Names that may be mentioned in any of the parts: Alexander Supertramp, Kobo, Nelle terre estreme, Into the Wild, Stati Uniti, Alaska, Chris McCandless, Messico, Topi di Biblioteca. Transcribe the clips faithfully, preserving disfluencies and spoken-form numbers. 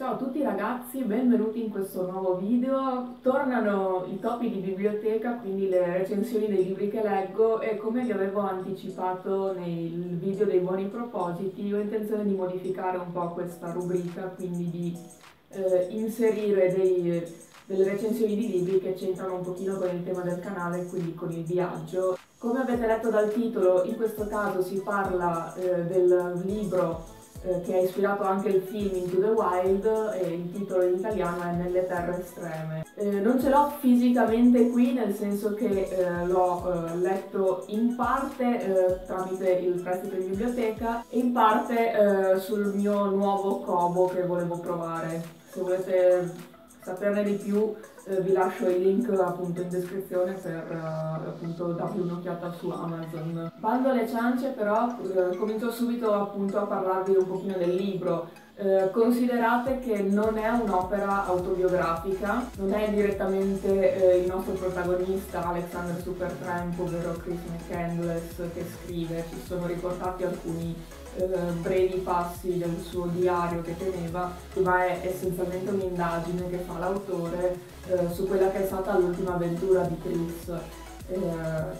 Ciao a tutti ragazzi, benvenuti in questo nuovo video. Tornano i topi di biblioteca, quindi le recensioni dei libri che leggo, e come vi avevo anticipato nel video dei buoni propositi, ho intenzione di modificare un po' questa rubrica, quindi di eh, inserire dei, delle recensioni di libri che c'entrano un pochino con il tema del canale, quindi con il viaggio. Come avete letto dal titolo, in questo caso si parla eh, del libro che ha ispirato anche il film Into the Wild, e il titolo in italiano è Nelle terre estreme. Eh, non ce l'ho fisicamente qui, nel senso che eh, l'ho eh, letto in parte eh, tramite il prestito in biblioteca e in parte eh, sul mio nuovo Kobo che volevo provare. Se volete saperne di più eh, vi lascio il link appunto in descrizione per eh, appunto darvi un'occhiata su Amazon. Bando alle ciance, però eh, comincio subito appunto a parlarvi un pochino del libro. Eh, considerate che non è un'opera autobiografica, non è direttamente eh, il nostro protagonista Alexander Supertramp, ovvero Chris McCandless, che scrive. Ci sono riportati alcuni eh, brevi passi del suo diario che teneva, ma è essenzialmente un'indagine che fa l'autore eh, su quella che è stata l'ultima avventura di Chris, eh,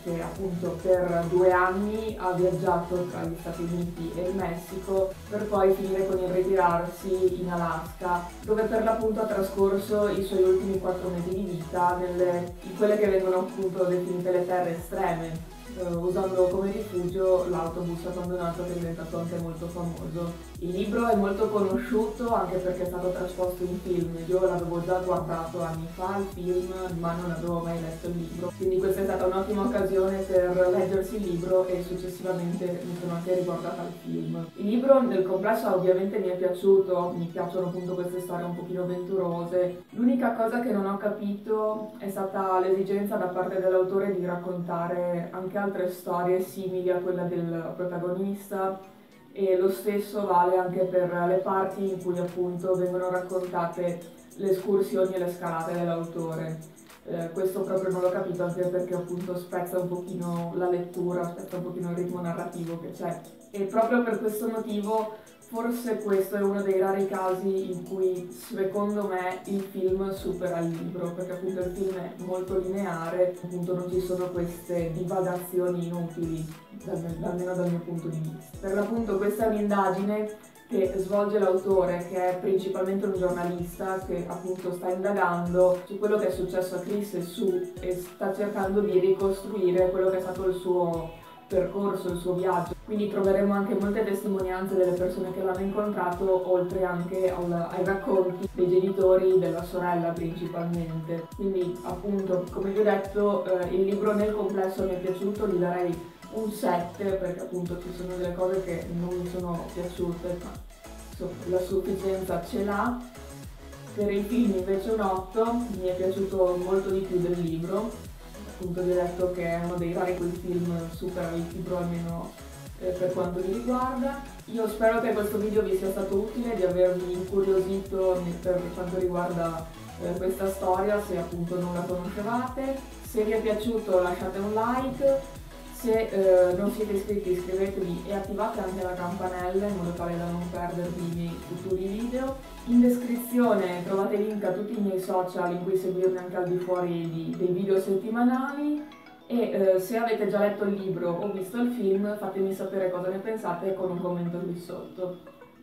che appunto per due anni ha viaggiato tra gli Stati Uniti e il Messico, per poi finire con il ritirarsi in Alaska, dove per l'appunto ha trascorso i suoi ultimi quattro mesi di vita nelle, in quelle che vengono appunto definite le terre estreme, usando come rifugio l'autobus abbandonato, che è diventato anche molto famoso. Il libro è molto conosciuto anche perché è stato trasposto in film. Io l'avevo già guardato anni fa il film, ma non avevo mai letto il libro, quindi questa è stata un'ottima occasione per leggersi il libro, e successivamente mi sono anche riguardata al film. Il libro nel complesso ovviamente mi è piaciuto, mi piacciono appunto queste storie un pochino avventurose. L'unica cosa che non ho capito è stata l'esigenza da parte dell'autore di raccontare anche altre storie simili a quella del protagonista, e lo stesso vale anche per le parti in cui appunto vengono raccontate le escursioni e le scalate dell'autore. Eh, questo proprio non l'ho capito, anche perché appunto spezza un pochino la lettura, spezza un pochino il ritmo narrativo che c'è, e proprio per questo motivo forse questo è uno dei rari casi in cui secondo me il film supera il libro, perché appunto il film è molto lineare, appunto non ci sono queste divagazioni inutili, almeno dal mio punto di vista. Per l'appunto questa è un'indagine che svolge l'autore, che è principalmente un giornalista che appunto sta indagando su quello che è successo a Chris e su e sta cercando di ricostruire quello che è stato il suo percorso, il suo viaggio. Quindi troveremo anche molte testimonianze delle persone che l'hanno incontrato, oltre anche al, ai racconti dei genitori, della sorella principalmente. Quindi appunto, come vi ho detto, eh, il libro nel complesso mi è piaciuto, gli darei un sette, perché appunto ci sono delle cose che non mi sono piaciute, ma insomma, la sufficienza ce l'ha. Per il film invece un otto, mi è piaciuto molto di più del libro. Appunto vi ho detto che è uno dei rari quel film supera il libro, almeno eh, per quanto mi riguarda. Io spero che questo video vi sia stato utile, di avervi incuriosito per quanto riguarda eh, questa storia, se appunto non la conoscevate. Se vi è piaciuto lasciate un like, se eh, non siete iscritti iscrivetevi e attivate anche la campanella in modo tale da non perdervi i miei futuri video. In descrizione trovate link a tutti i miei social in cui seguirmi anche al di fuori di, dei video settimanali, e eh, se avete già letto il libro o visto il film fatemi sapere cosa ne pensate con un commento qui sotto.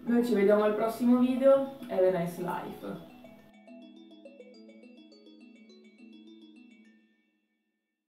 Noi ci vediamo al prossimo video, have a nice life!